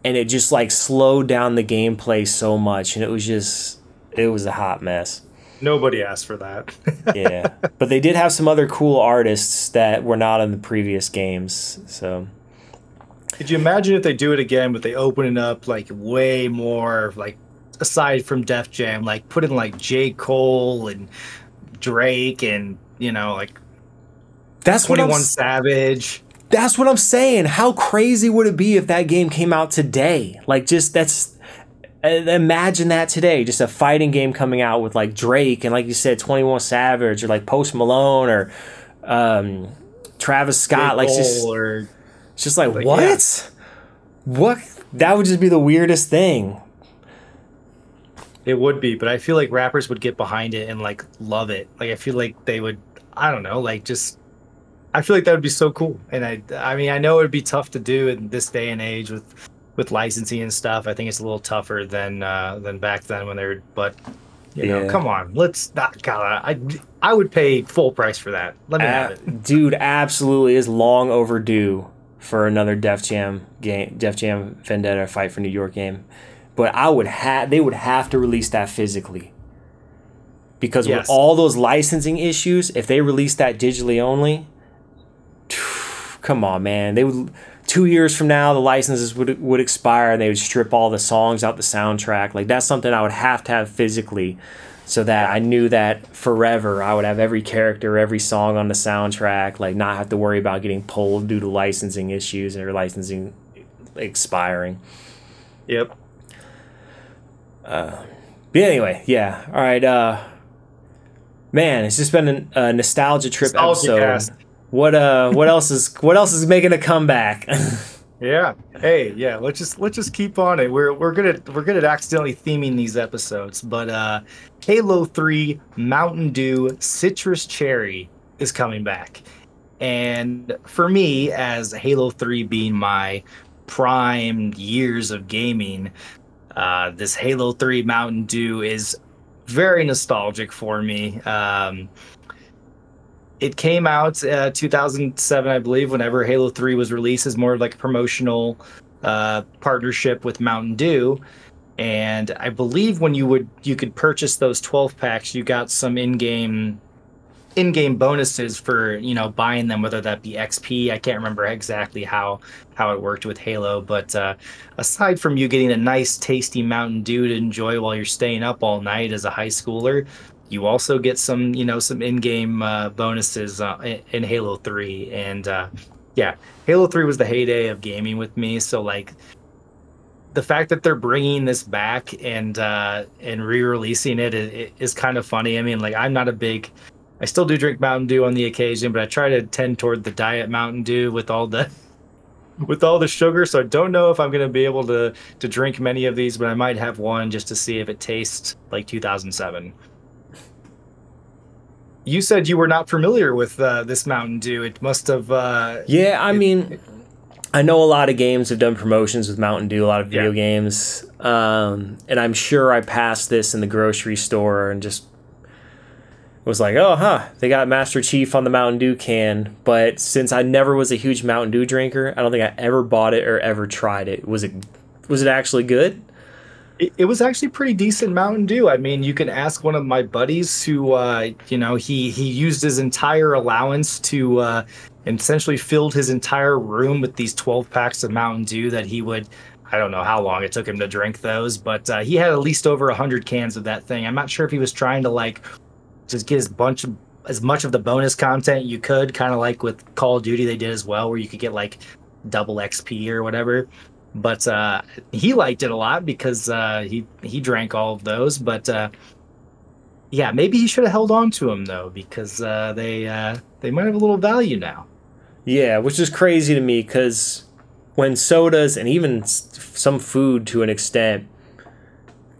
and it just like slowed down the gameplay so much, and it was a hot mess. Nobody asked for that. Yeah, but they did have some other cool artists that were not in the previous games. So could you imagine if they do it again, but they open it up like way more, like aside from Def Jam, like put in like J. Cole and Drake, and you know, like that's 21 Savage. That's what I'm saying. How crazy would it be if that game came out today? Like, just imagine that today, just a fighting game coming out with like Drake and, like you said, 21 Savage, or like Post Malone, or Travis Scott. Like, it's just like what? Yeah. What? That would just be the weirdest thing. It would be, but I feel like rappers would get behind it and like love it. Like I feel like they would, I don't know, like just, I feel like that would be so cool. And I mean, I know it'd be tough to do in this day and age with licensing and stuff. I think it's a little tougher than back then when they were, but you know, come on, let's not, God, I would pay full price for that. Let me have it. Dude, absolutely is long overdue for another Def Jam game, Def Jam Vendetta Fight for New York game. But they would have to release that physically, because with all those licensing issues, if they released that digitally only, phew, come on, man, they would. 2 years from now, the licenses would expire, and they would strip all the songs out the soundtrack. Like that's something I would have to have physically, so that I knew that forever I would have every character, every song on the soundtrack. Like not have to worry about getting pulled due to licensing issues or licensing expiring. Yep. But anyway, yeah. All right, man, it's just been a nostalgia trip episode. What else is making a comeback? Yeah. Hey, yeah. Let's just keep on it. We're good at accidentally theming these episodes, but Halo 3 Mountain Dew Citrus Cherry is coming back, and for me, as Halo 3 being my prime years of gaming. This Halo 3 Mountain Dew is very nostalgic for me. It came out 2007, I believe, whenever Halo 3 was released, as more of like a promotional partnership with Mountain Dew. And I believe when you could purchase those 12 packs, you got some in-game bonuses for, you know, buying them, whether that be XP. I can't remember exactly how it worked with Halo, but aside from you getting a nice tasty Mountain Dew to enjoy while you're staying up all night as a high schooler, you also get some, you know, some in-game bonuses in Halo 3. And yeah, Halo 3 was the heyday of gaming with me, so like the fact that they're bringing this back and re-releasing it is kind of funny. I mean, like I still do drink Mountain Dew on the occasion, but I try to tend toward the diet Mountain Dew with all the sugar. So I don't know if I'm going to be able to drink many of these, but I might have one just to see if it tastes like 2007. You said you were not familiar with this Mountain Dew. It must have. Yeah, I mean, I know a lot of games have done promotions with Mountain Dew, a lot of video games, and I'm sure I passed this in the grocery store and just. Was like, oh, huh, they got Master Chief on the Mountain Dew can. But since I never was a huge Mountain Dew drinker, I don't think I ever bought it or ever tried it. Was it actually good? It was actually pretty decent Mountain Dew. I mean, you can ask one of my buddies who, you know, he used his entire allowance to and essentially filled his entire room with these 12 packs of Mountain Dew that he would... I don't know how long it took him to drink those, but he had at least over 100 cans of that thing. I'm not sure if he was trying to, like... just get as much of the bonus content you could, kind of like with Call of Duty they did as well, where you could get like double XP or whatever. But he liked it a lot because he drank all of those. But Yeah, maybe he should have held on to them, though, because they might have a little value now. Yeah, which is crazy to me, because when sodas and even some food to an extent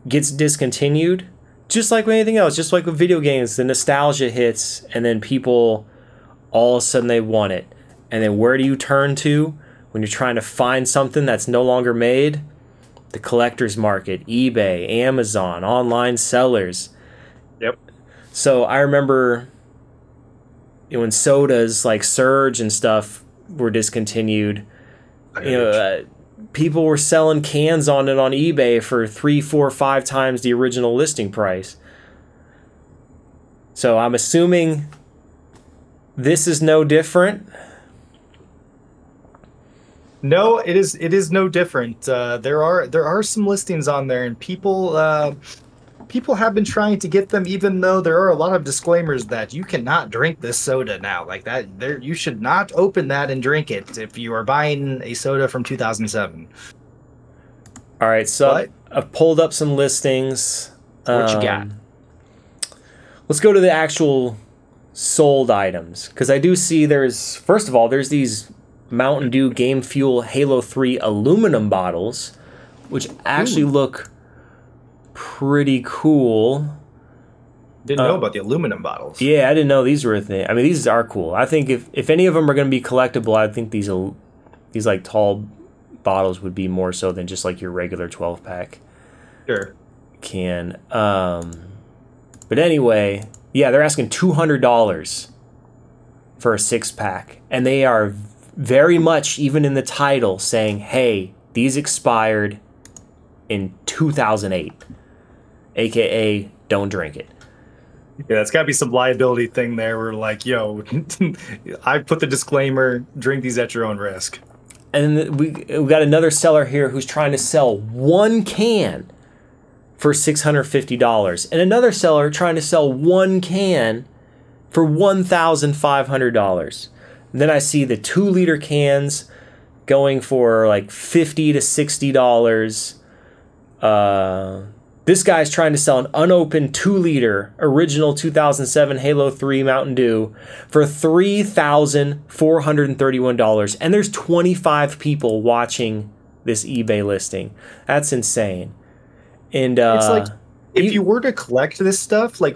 gets discontinued, just like with anything else, just like with video games, the nostalgia hits, and then people, all of a sudden, they want it. And then where do you turn to when you're trying to find something that's no longer made? The collector's market, eBay, Amazon, online sellers. Yep. So I remember when sodas like Surge and stuff were discontinued, you know, people were selling cans on it on eBay for 3, 4, 5 times the original listing price. So I'm assuming this is no different. No, it is no different. There are some listings on there, and people people have been trying to get them, even though there are a lot of disclaimers that you cannot drink this soda now. Like that, there, you should not open that and drink it if you are buying a soda from 2007. All right, so I've pulled up some listings. What you got? Let's go to the actual sold items, because I do see there's, first of all, there's these Mountain Dew Game Fuel Halo 3 aluminum bottles, which actually look pretty cool. Didn't know about the aluminum bottles. Yeah, I didn't know these were a thing. I mean, these are cool. I think if any of them are going to be collectible, I think these like tall bottles would be more so than just like your regular 12-pack. Sure. Can. But anyway, yeah, they're asking $200 for a 6-pack, and they are very much, even in the title, saying, "Hey, these expired in 2008." AKA, don't drink it. Yeah, it's got to be some liability thing there. We're like, yo, I put the disclaimer, drink these at your own risk. And we got another seller here who's trying to sell one can for $650. And another seller trying to sell one can for $1,500. Then I see the 2-liter cans going for like $50 to $60. This guy's trying to sell an unopened 2-liter original 2007 Halo 3 Mountain Dew for $3,431. And there's 25 people watching this eBay listing. That's insane. And it's like, if you were to collect this stuff, like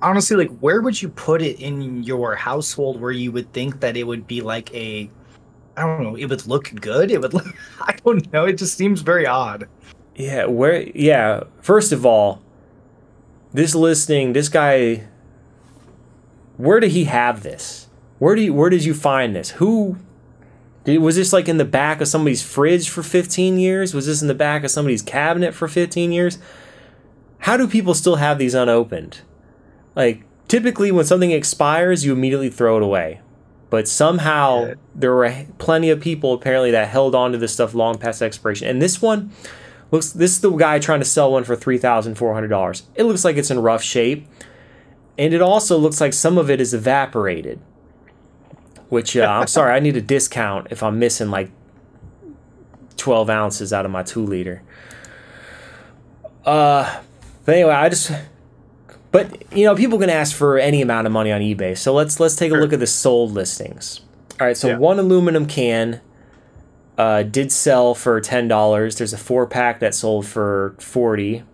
honestly, like, where would you put it in your household where you would think that it would be like a, I don't know, it would look good? It would look, I don't know. It just seems very odd. Yeah, where, yeah, first of all, this listing, this guy, where did he have this? Where did you find this? Was this like in the back of somebody's fridge for 15 years? Was this in the back of somebody's cabinet for 15 years? How do people still have these unopened? Like, typically when something expires, you immediately throw it away. But somehow, yeah, there were plenty of people apparently that held on to this stuff long past expiration. And this one looks, this is the guy trying to sell one for $3,400. It looks like it's in rough shape. And it also looks like some of it is evaporated, which I'm sorry, I need a discount if I'm missing like 12 ounces out of my 2-liter. But anyway, I just, but, you know, people can ask for any amount of money on eBay. So let's take a look at the sold listings. All right, so one aluminum can did sell for $10. There's a 4-pack that sold for $40,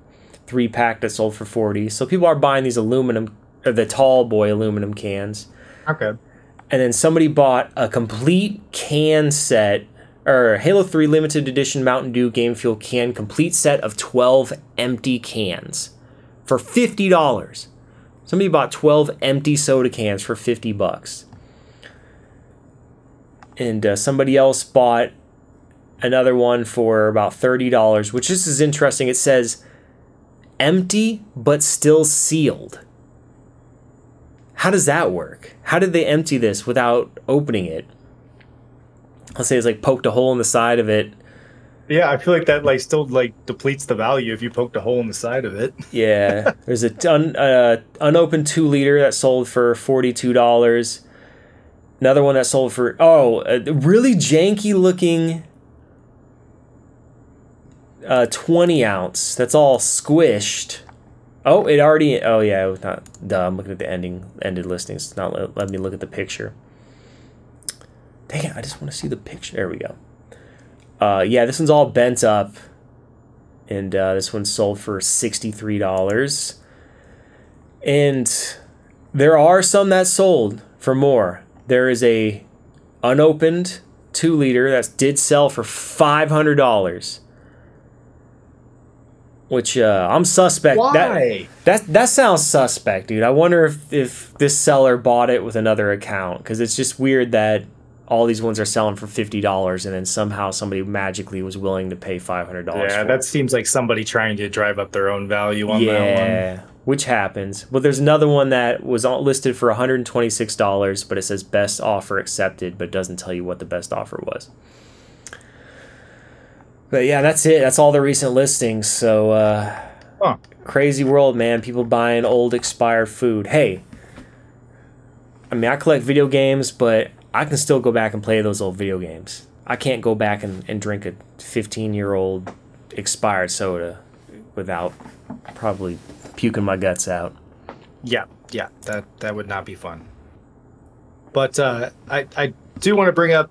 3-pack that sold for $40. So people are buying these aluminum, or the tall boy aluminum cans. Okay. And then somebody bought a complete can set, or Halo 3 limited edition Mountain Dew Game Fuel can, complete set of 12 empty cans. For $50. Somebody bought 12 empty soda cans for $50. And somebody else bought another one for about $30, which this is interesting. It says empty but still sealed. How does that work? How did they empty this without opening it? I'll say it's like poked a hole in the side of it. Yeah, I feel like that like still like depletes the value if you poked a hole in the side of it. Yeah, there's a unopened 2-liter that sold for $42. Another one that sold for a really janky looking 20-ounce. That's all squished Oh, it already... Oh, yeah, it was not... Duh, I'm looking at the ended listings. It's not let me look at the picture. Dang it, I just want to see the picture. There we go. Yeah, this one's all bent up. And this one sold for $63. And there are some that sold for more. There is a unopened 2-liter that did sell for $500. Which I'm suspect. Why? That sounds suspect, dude. I wonder if this seller bought it with another account, because it's just weird that all these ones are selling for $50 and then somehow somebody magically was willing to pay $500. Yeah, for that it. Seems like somebody trying to drive up their own value on that one. Which happens. But there's another one that was listed for $126, but it says best offer accepted, but doesn't tell you what the best offer was. But yeah, that's it. That's all the recent listings. So crazy world, man. People buying old expired food. Hey, I mean, I collect video games, but I can still go back and play those old video games. I can't go back and drink a 15-year-old expired soda without probably puking my guts out. Yeah, yeah, that would not be fun. But I do want to bring up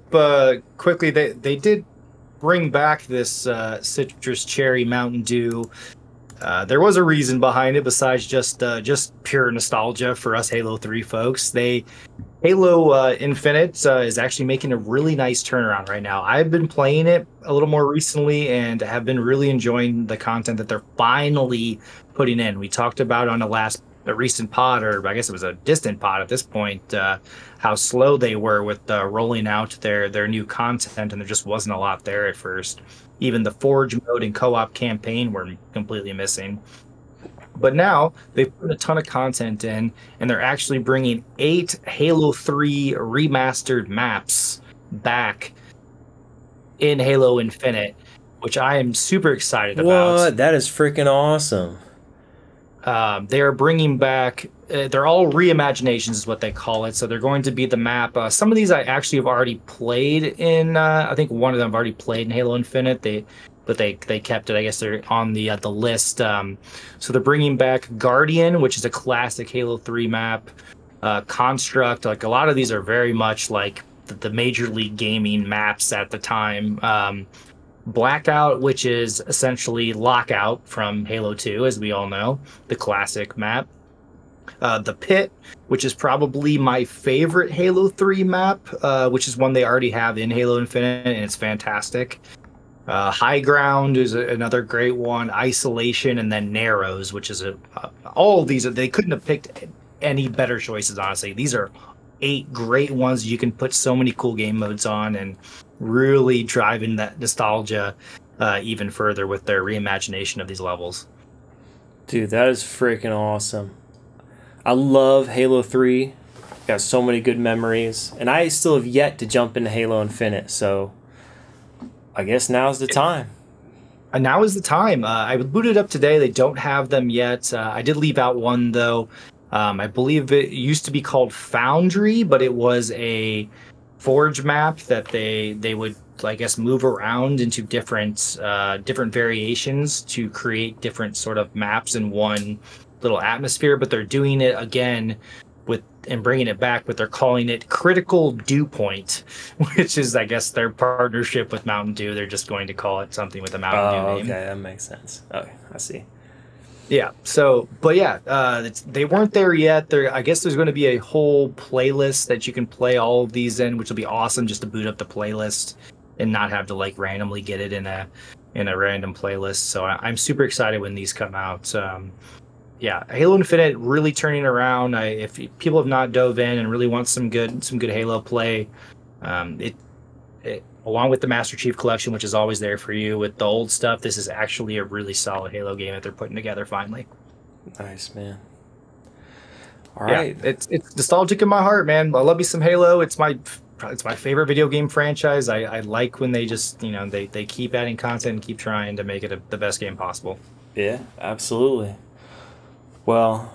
quickly, they did bring back this citrus cherry Mountain Dew. There was a reason behind it besides just pure nostalgia for us Halo 3 folks. Halo Infinite is actually making a really nice turnaround right now. I've been playing it a little more recently and have been really enjoying the content that they're finally putting in. We talked about on the recent pod, or I guess it was a distant pod at this point, how slow they were with rolling out their new content, and there just wasn't a lot there at first. Even the Forge mode and co-op campaign were completely missing. But now they've put a ton of content in, and they're actually bringing 8 Halo 3 remastered maps back in Halo Infinite, which I am super excited about. What? That is freaking awesome. They are bringing back, they're all reimaginations is what they call it. So they're going to be the map. Some of these I actually have already played in, I think one of them I've already played in Halo Infinite. But they kept it. I guess they're on the list. So they're bringing back Guardian, which is a classic Halo 3 map. Construct, like a lot of these are very much like the Major League Gaming maps at the time. Blackout, which is essentially Lockout from Halo 2, as we all know, the classic map. The Pit, which is probably my favorite Halo 3 map, which is one they already have in Halo Infinite, and it's fantastic. High Ground is another great one. Isolation, and then Narrows, which is all these, they couldn't have picked any better choices, honestly. These are 8 great ones. You can put so many cool game modes on, and really driving that nostalgia even further with their reimagination of these levels. Dude, that is freaking awesome. I love Halo 3. Got so many good memories, and I still have yet to jump into Halo Infinite, so I guess now's the time. And now is the time. I booted up today. They don't have them yet. I did leave out one, though. I believe it used to be called Foundry, but it was a Forge map that they would, I guess, move around into different variations to create different sort of maps in one little atmosphere. But they're doing it again and bringing it back, but they're calling it Critical Dew Point, which is, I guess, their partnership with Mountain Dew. They're just going to call it something with a Mountain Dew name. Okay, that makes sense. Okay, I see. Yeah, so, but yeah, they weren't there yet. I guess there's going to be a whole playlist that you can play all of these in, which will be awesome just to boot up the playlist and not have to, like, randomly get it in a random playlist. So I'm super excited when these come out. Yeah, Halo Infinite really turning around. If people have not dove in and really want some good Halo play, along with the Master Chief Collection, which is always there for you with the old stuff, this is actually a really solid Halo game that they're putting together finally. Nice, man. All right, yeah, it's nostalgic in my heart, man. I love me some Halo. It's my favorite video game franchise. I like when they just, you know, they keep adding content and keep trying to make it the best game possible. Yeah, absolutely. Well,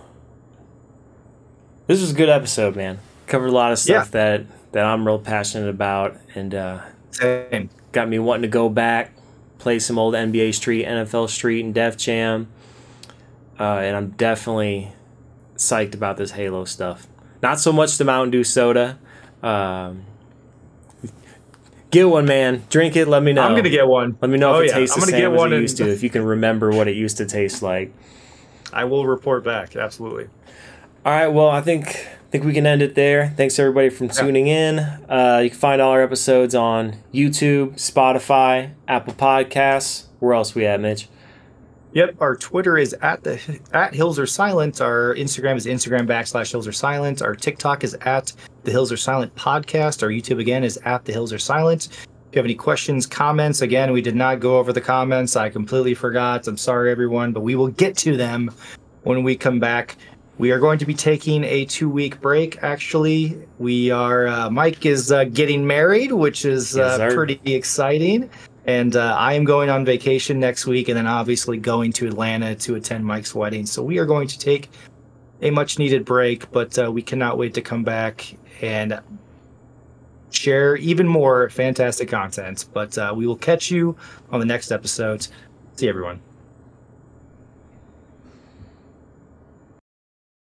this was a good episode, man. Covered a lot of stuff that I'm real passionate about, and same. Got me wanting to go back, play some old NBA Street, NFL Street, and Def Jam. and I'm definitely psyched about this Halo stuff. Not so much the Mountain Dew soda. Get one, man. Drink it. Let me know. I'm gonna get one. Let me know if it tastes the same as it used to. If you can remember what it used to taste like, I will report back. Absolutely. All right. Well, I think we can end it there. Thanks everybody for tuning in. You can find all our episodes on YouTube, Spotify, Apple Podcasts. Where else we at, Mitch? Yep, our Twitter is at Hills Are Silent. Our Instagram is Instagram.com/Hills Are Silent. Our TikTok is at The Hills Are Silent Podcast. Our YouTube again is at The Hills Are Silent. If you have any questions, comments, again, we did not go over the comments. I completely forgot. I'm sorry, everyone, but we will get to them when we come back. We are going to be taking a 2-week break, actually. We are, Mike is getting married, which is pretty exciting. And I am going on vacation next week and then obviously going to Atlanta to attend Mike's wedding. So we are going to take a much needed break, but we cannot wait to come back and share even more fantastic content. But we will catch you on the next episode. See everyone.